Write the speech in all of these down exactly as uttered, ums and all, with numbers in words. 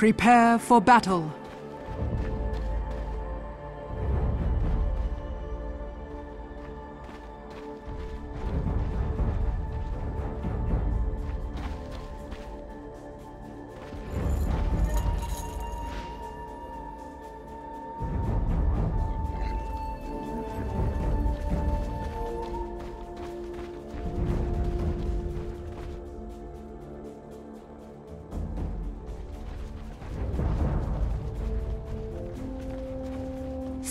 Prepare for battle.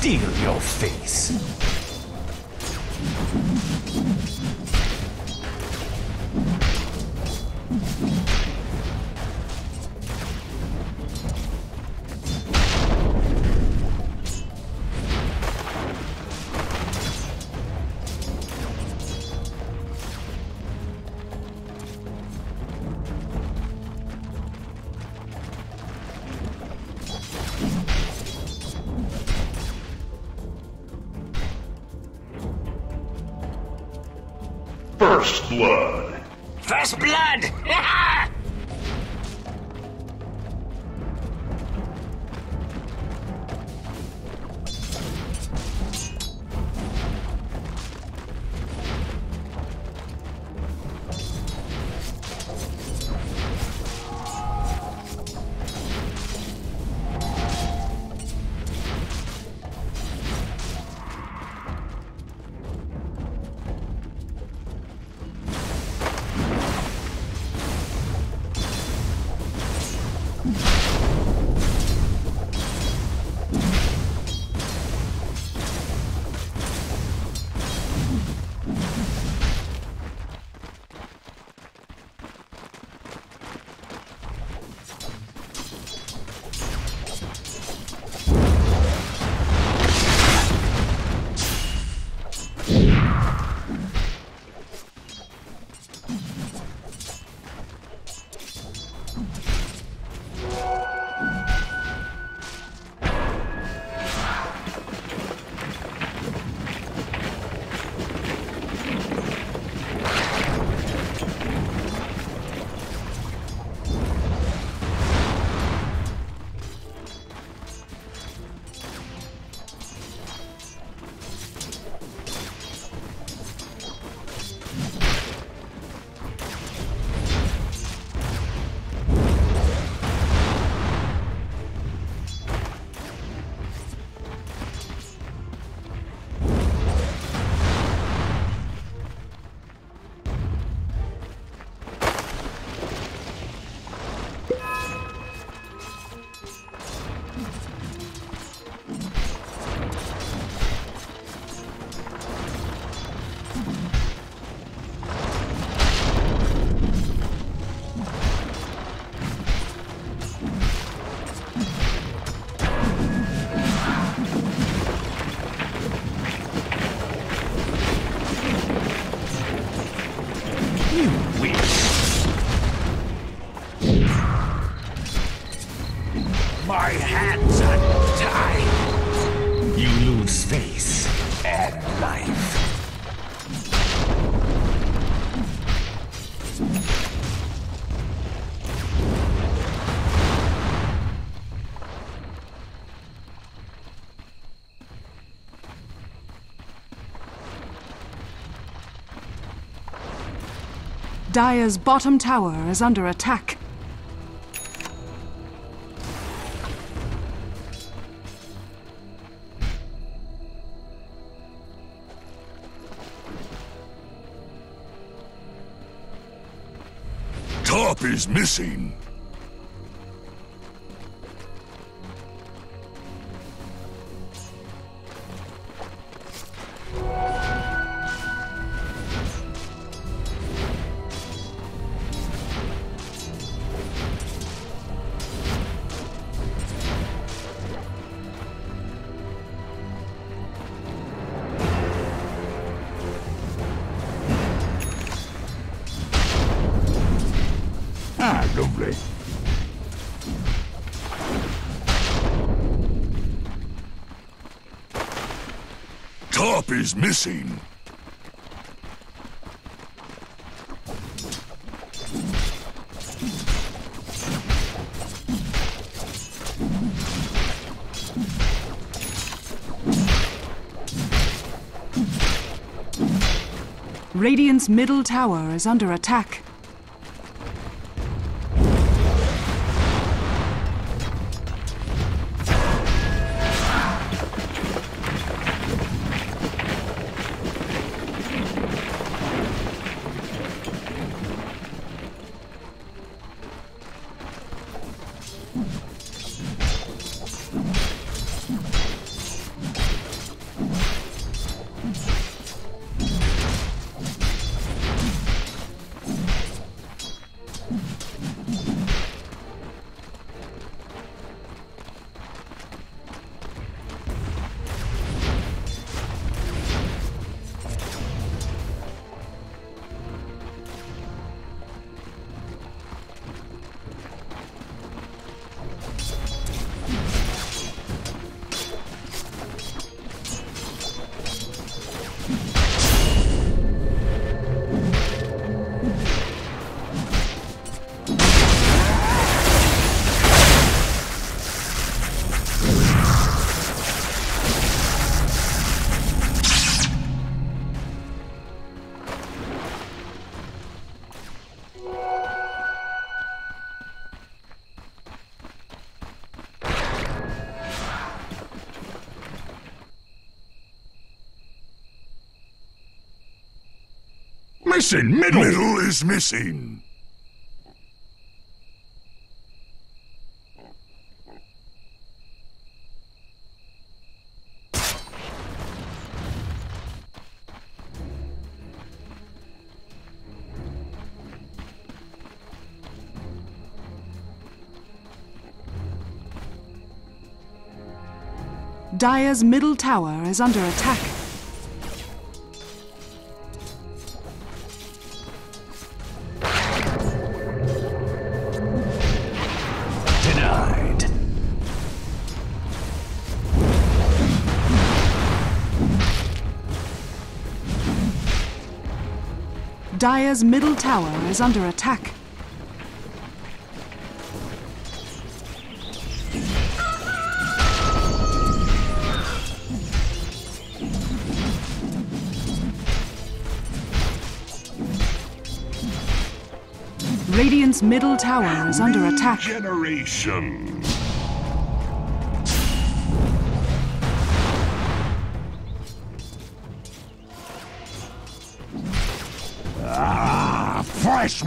Steal your face. First blood. First blood. My hands are tied. You lose face and life. Dire's bottom tower is under attack. Top is missing. Top is missing. Radiant's middle tower is under attack. Missing middle. Middle is missing. Dire's middle tower is under attack. Dire's middle tower is under attack. Radiant's middle tower is under attack. Regeneration. Fresh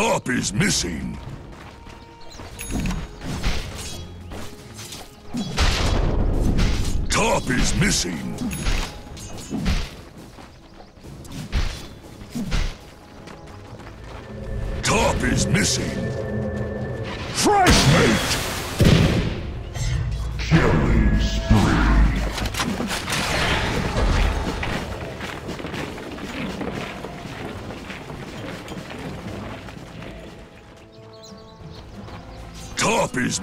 top is missing. Top is missing. Top is missing. Fresh mate. Killing spree. Top is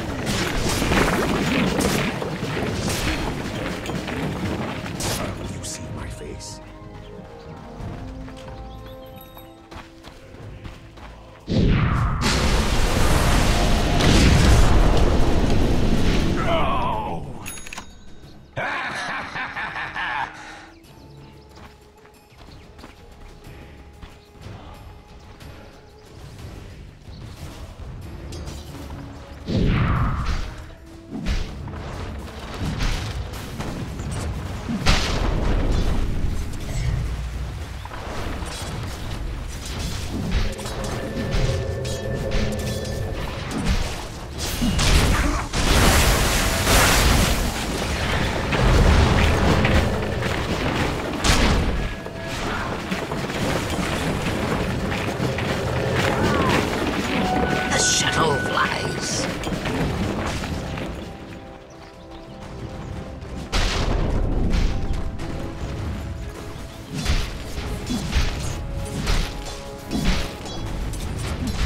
Will you see my face? No!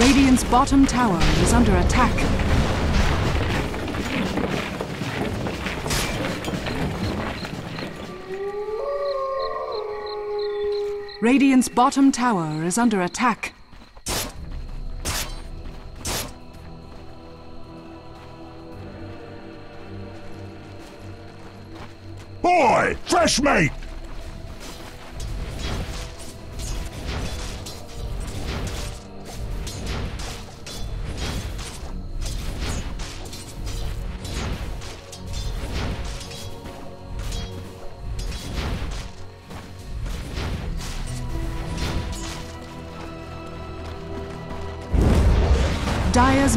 Radiant's bottom tower is under attack. Radiant's bottom tower is under attack. Boy, fresh mate! Dire's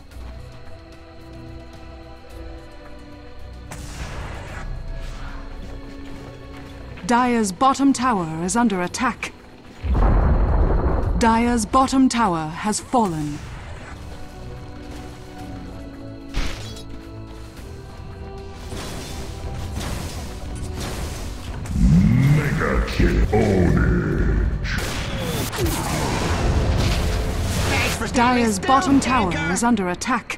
Dire's bottom tower is under attack. Dire's bottom tower has fallen. Mega kill ownage. Dire's bottom tower is under attack.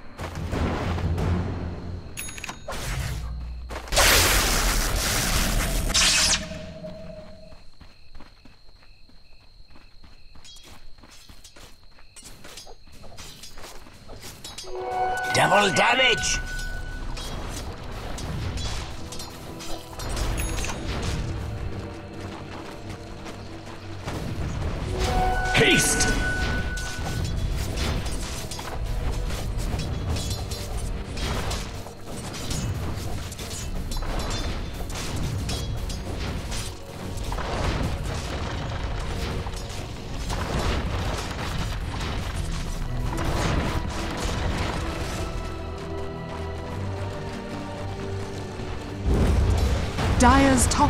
Double damage! Haste! Dire's top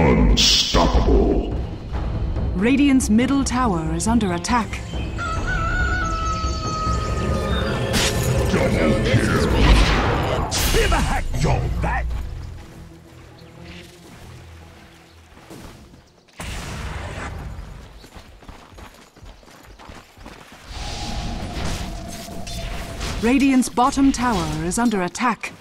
Unstoppable. Radiant's middle tower is under attack. Double kill. Give a hack, yo, that. Radiant's bottom tower is under attack.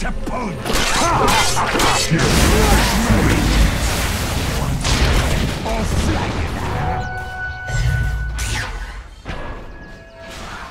To boom!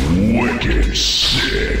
Wicked sick.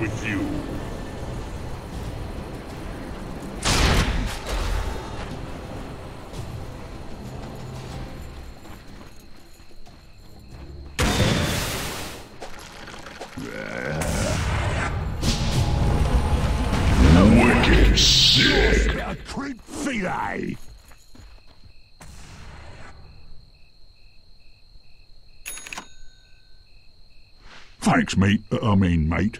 With you. Wicked sick. A creep feline. Thanks, mate. I mean, mate.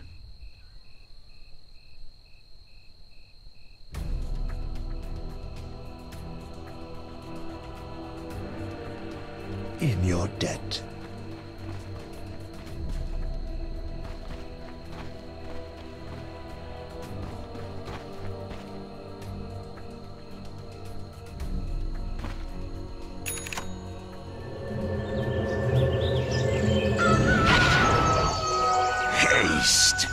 In your debt. Haste.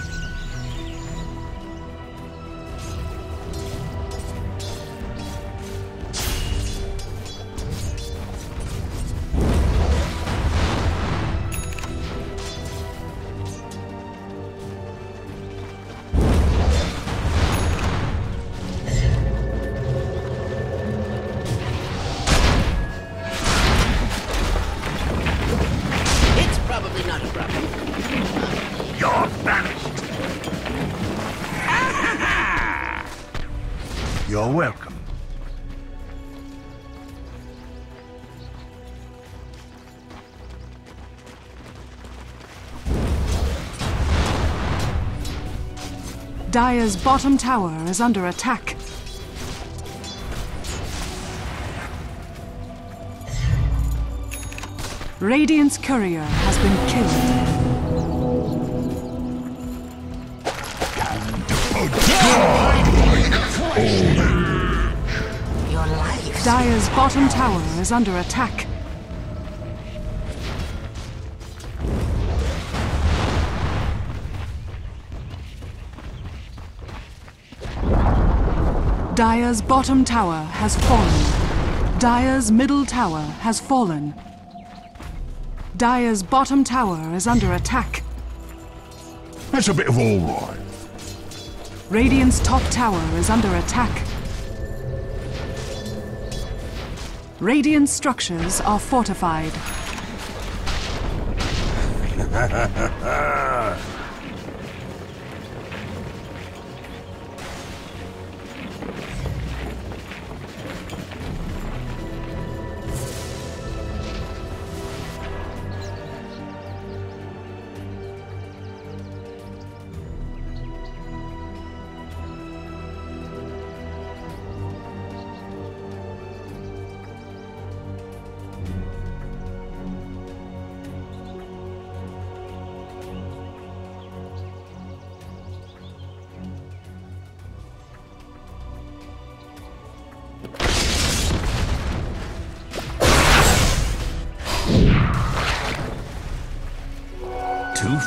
You're welcome. Dire's bottom tower is under attack. Radiant's courier has been killed. Like Dire's bottom tower is under attack. Dire's bottom tower has fallen. Dire's middle tower has fallen. Dire's bottom tower is under attack. That's a bit of all right. Radiant's top tower is under attack. Radiant structures are fortified.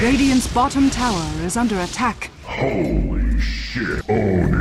Radiant's bottom tower is under attack. Holy shit, on edge.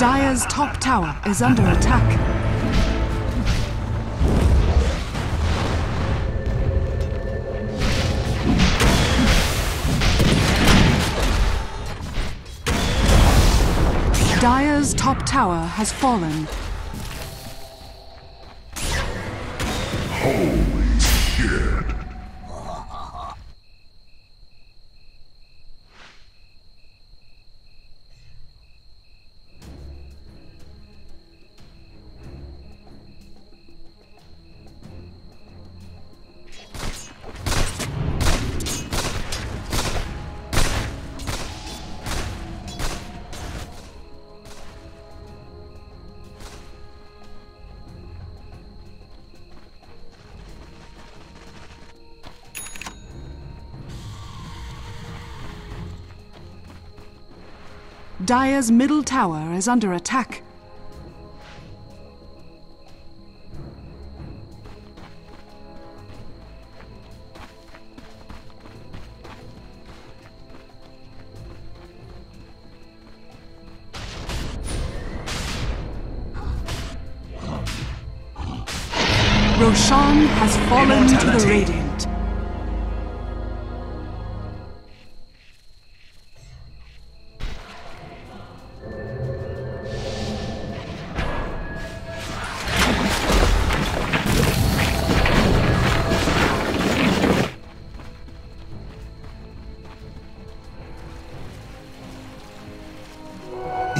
Dire's top tower is under attack. Dire's top tower has fallen. Holy shit! Dire's middle tower is under attack. Roshan has fallen to the Radiant.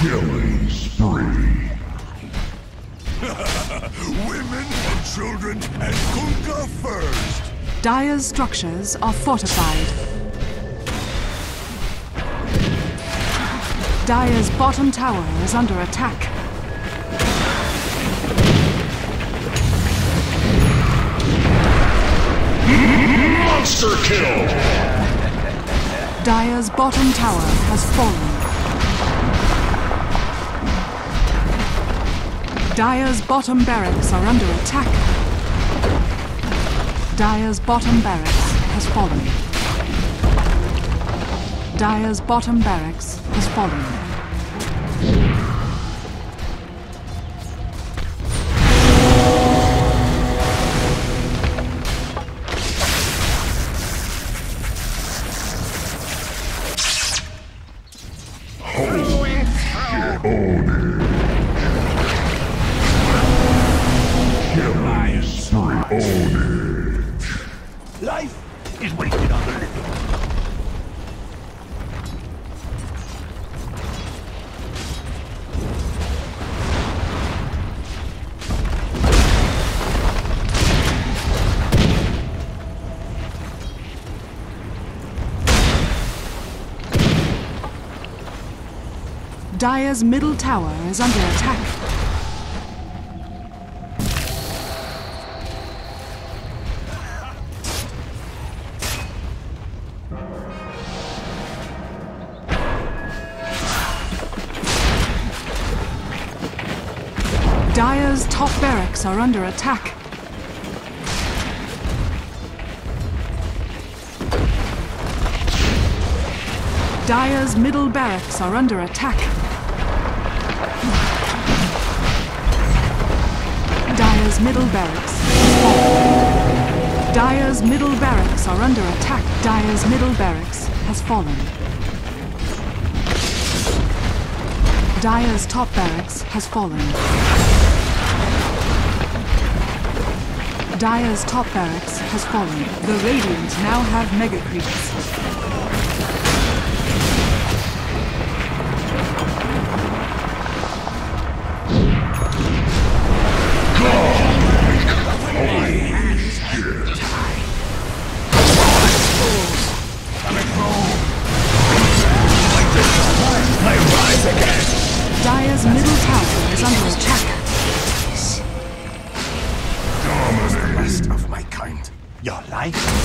Killing spree. Women and children and Kunkka first. Dire's structures are fortified. Dire's bottom tower is under attack. Monster kill. Dire's bottom tower has fallen. Dire's bottom barracks are under attack. Dire's bottom barracks has fallen. Dire's bottom barracks has fallen. Life is wasted on the living. Dire's middle tower is under attack. Dire's top barracks are under attack. Dire's middle barracks are under attack. Dire's middle barracks has fallen. Dire's middle barracks are under attack. Dire's middle barracks has fallen. Dire's top barracks has fallen. Dire's top barracks has fallen. The Radiant now have mega creatures. Dire's middle tower is under attack. Of my kind. Your life is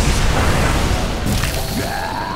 fire.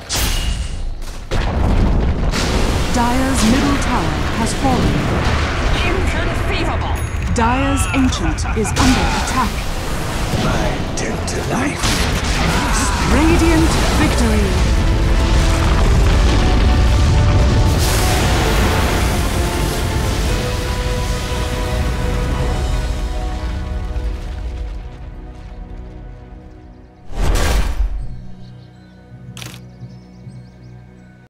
Dire's middle tower has fallen. Inconceivable! Dire's ancient is under attack. My dead to life. Radiant victory!